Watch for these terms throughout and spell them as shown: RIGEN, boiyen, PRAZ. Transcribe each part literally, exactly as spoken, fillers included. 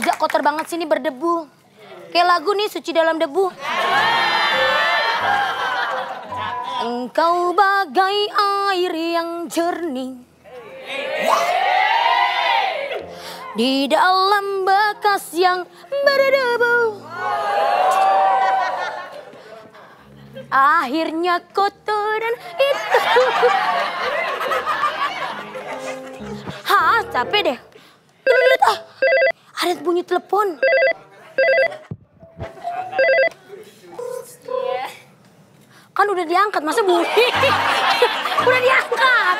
meja kotor banget sini berdebu. Kayak lagu nih, Suci Dalam Debu. Engkau bagai air yang jernih, di dalam bekas yang berdebu, akhirnya kotor dan itu. Hah, capek deh. Ada bunyi telepon. Kan udah diangkat, masa bunyi? Udah diangkat.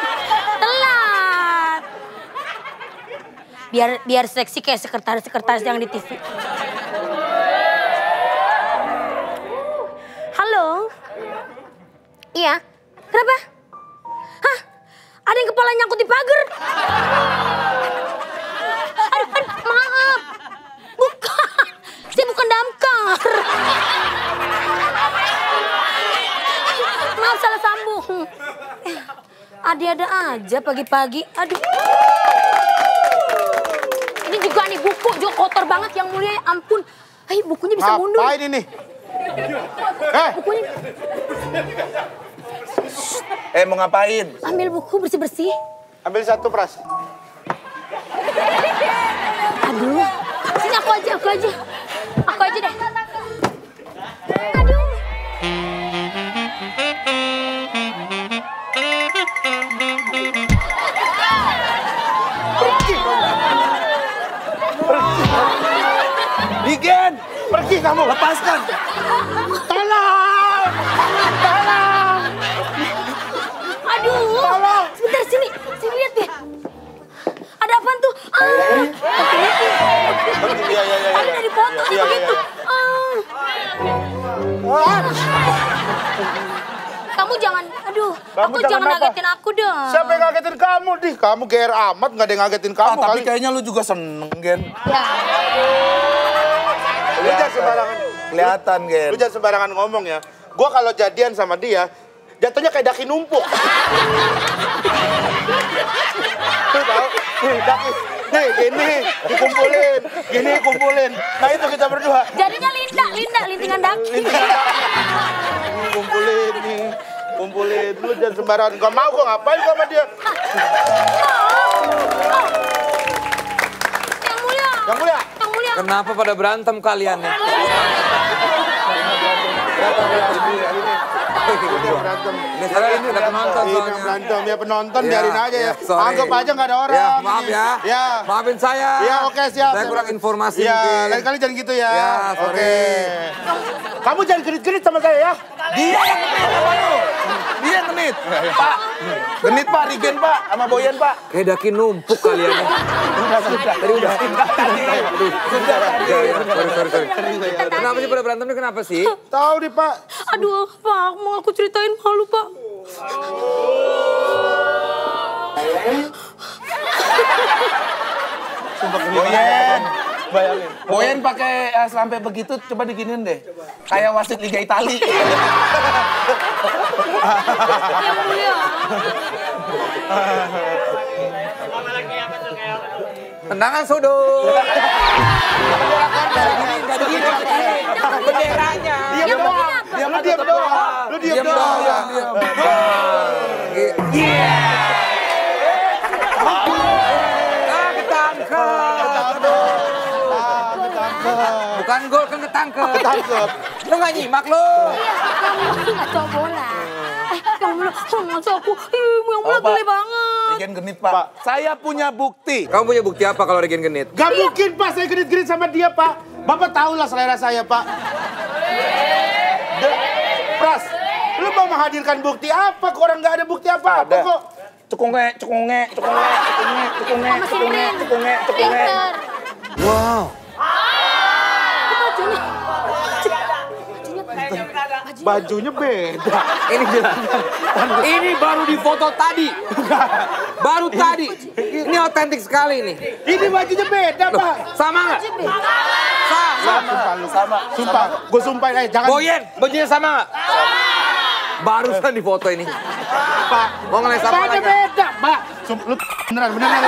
Telat. Biar biar seksi kayak sekretaris-sekretaris yang di T V. Halo? Iya? Kenapa? Hah? Ada yang kepala nyangkut di pagar? Maaf, salah sambung. Ada-ada aja pagi-pagi. Aduh. Ini juga nih buku juga kotor banget yang mulia. Ampun. Hei, bukunya bisa ngapain mundur. Ngapain ini? Eh. Bukunya. Eh, mau ngapain? Ambil buku bersih-bersih. Ambil satu, Pras. Aduh. Sini aku aja, aku aja. Aku aja deh. Rigen, pergi kamu, lepaskan. Tolong, tolong. Aduh, tolong. Sebentar sini, sini lihat deh. Ada apaan tuh? Ah, tadi udah dipotong begitu. Kamu jangan, aduh, kamu aku jangan apa? Ngagetin aku dong. Siapa yang ngagetin kamu, Dih? Kamu G R amat, nggak ada yang ngagetin kamu. Ah, tapi kali. Kayaknya lu juga seneng, Gen. Ya. Lu jangan sembarangan. Kelihatan, Gen. Lu jangan sembarangan ngomong ya. Gua kalau jadian sama dia, jatuhnya kayak daki numpuk. Lu tahu? Daki, nih gini, dikumpulin. Gini, kumpulin. Nah itu kita berdua. Jadinya Linda, Linda, lintingan daki. Linda. Kumpulin nih. Kumpulin, lu jangan sembarangan. Gak mau, gua ngapain gua sama dia. Yang mulia. Yang mulia. Yang mulia. Kenapa pada berantem kalian ya? Berantem. Biasanya ini ada penonton soalnya. Berantem, ya penonton biarin aja ya. Anggap aja gak ada orang. Ya, maaf ya. Ya. Maafin saya. Ya, oke siap. Saya kurang informasi. Ya, lain kali jangan gitu ya. Ya, oke. Kamu jangan genit-genit sama saya ya. Dia yang genit sama lu. Dia yang genit. Pak, genit Pak, Rigen Pak, sama Boyan Pak. Kayak daki numpuk kalian ya. Udah, sudah. Tadi udah. Sudah, sudah. Kenapa sih pada berantemnya, kenapa sih? Tahu deh Pak. Aduh, Pak, mau aku ceritain malu Pak. Sumpah Boyan. Bayangin. Boyan pakai uh, sampai begitu, coba diginin deh. Coba. Kayak wasit Liga Itali. Yang mulia. Tendangan sudut. Benderanya. Diam doang. Diam diam doang. Lu diam doang. Bukan gol, kan ketangkep. Ketangkep. Lu gak nyimak lu. Iya, kamu gak cowok bola. Eh, kamu bilang, oh ngaco aku. Ih, yang bola gede banget. Rigen genit, Pak. Pak. Saya punya bukti. Kamu punya bukti apa kalau Rigen genit? Gak mungkin, Pak. Saya genit-genit sama dia, Pak. Bapak tahulah selera saya, Pak. Pras, lu mau menghadirkan bukti apa? Kok orang gak ada bukti apa? Ada. Kok? Cekunge, cekunge, cekunge, cekunge, cekunge, cekunge, cekunge, cekunge. Wow. Bajunya beda. Ini ini baru di foto tadi. Baru tadi. Ini otentik sekali nih. Ini bajunya beda, Pak. Sama nggak? Sama. Sama. Sumpah. Gue sumpahin aja. Jangan. Boyen, bajunya sama nggak? Barusan di foto ini. Pak. Mau ngeles apa lagi? Beda, Pak. Sumpah. Beneran, beneran.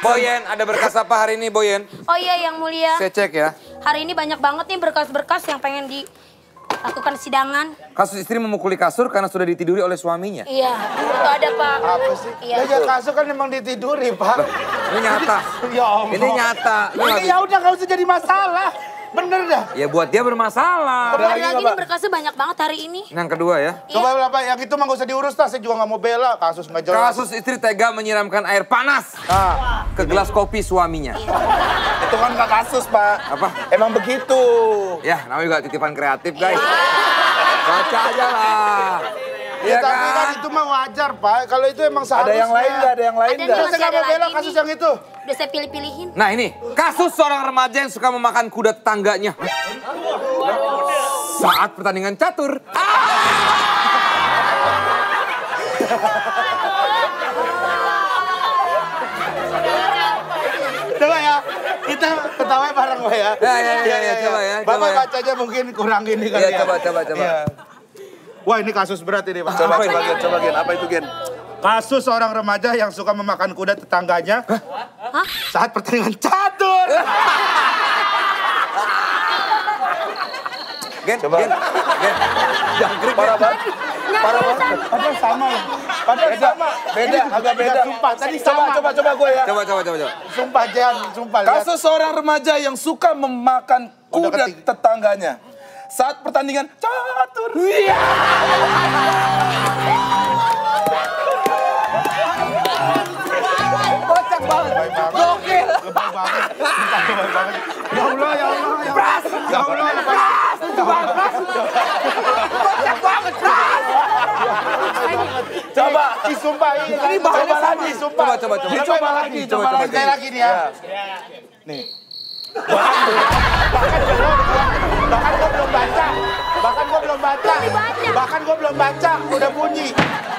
Boyen, ada berkas apa hari ini, Boyen? Oh iya, Yang Mulia. Saya cek ya. Hari ini banyak banget nih berkas-berkas yang pengen dilakukan sidangan. Kasus istri memukuli kasur karena sudah ditiduri oleh suaminya. Iya, itu ada, Pak. Apa sih? Iya. Nah, kasur kan memang ditiduri, Pak. Ini nyata. Ya Allah. Ini nyata. Ini ya udah nggak usah jadi masalah. Bener dah. Ya buat dia bermasalah. Bener lagi, lagi nih berkasnya banyak banget hari ini. Yang kedua ya. Coba iya. Bapak yang itu mah gak usah diurus lah. Saya juga gak mau bela kasus gak jelas. Kasus istri tega menyiramkan air panas. Nah, ke gelas kopi suaminya. Iya. Itu kan gak kasus, Pak. Apa? Emang begitu. Ya namanya juga titipan kreatif, guys. Iya. Baca aja lah. Iya ya, kan? Tapi kan itu mah wajar, Pak. Kalau itu emang seharusnya. Ada yang lain gak? Ada yang lain gak? Saya gak mau bela kasus ini. Yang itu. Udah saya pilih-pilihin. Nah ini, kasus seorang remaja yang suka memakan kuda tetangganya. Saat pertandingan catur. Coba ya, kita ketawa bareng lo ya. Ya, ya, ya, ya, coba ya. Bapak baca aja mungkin kurang ini kali ya. Coba, coba, coba. Wah, ini kasus berat ini, Pak. Coba, coba, coba, Gen. Apa itu, Gen? Kasus seorang remaja yang suka memakan kuda tetangganya. Hah? Saat pertandingan catur. Gen, coba. Gen, Gen. Jangkrik, parah banget. Parah banget. Padahal sama ya. Padahal sama. Beda, agak beda. Sumpah, tadi sama. Coba, coba, coba gue ya. Coba, coba, coba. Sumpah, Jan. Sumpah. Kasus seorang remaja yang suka memakan kuda tetangganya. Saat pertandingan catur. Iya. Kocak banget. Gokil. Lebay banget. Lebay banget. Ya Allah, ya Allah, ya Allah. Ya Allah, ya Allah. Kocak banget, Pras. Coba. Disumpah ini. Coba lagi, sumpah. Coba, coba, coba. Coba lagi, coba lagi. Sekali lagi nih ya. Nih. Bahkan belum, bahkan gue belum baca, bahkan gue belum baca, bahkan gue belum baca, udah bunyi.